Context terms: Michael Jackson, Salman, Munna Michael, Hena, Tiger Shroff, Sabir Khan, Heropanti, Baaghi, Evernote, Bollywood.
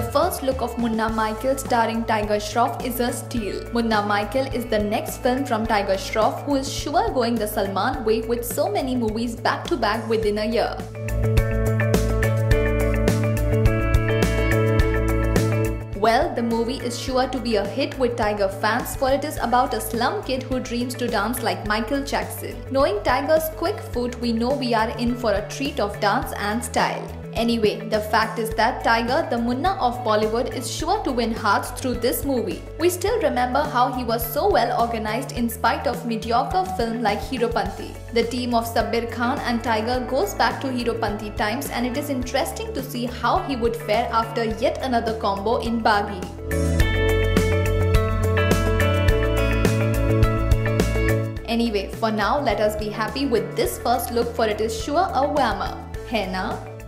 The first look of Munna Michael starring Tiger Shroff is a steal. Munna Michael is the next film from Tiger Shroff, who is sure going the Salman way with so many movies back to back within a year. Well, the movie is sure to be a hit with Tiger fans, for it is about a slum kid who dreams to dance like Michael Jackson. Knowing Tiger's quick foot, we know we are in for a treat of dance and style. Anyway, the fact is that Tiger, the Munna of Bollywood, is sure to win hearts through this movie. We still remember how he was so well organized in spite of mediocre film like Heropanti. The team of Sabir Khan and Tiger goes back to Heropanti times, and it is interesting to see how he would fare after yet another combo in Baaghi. Anyway, for now, let us be happy with this first look, for it is sure a whammer. Hena.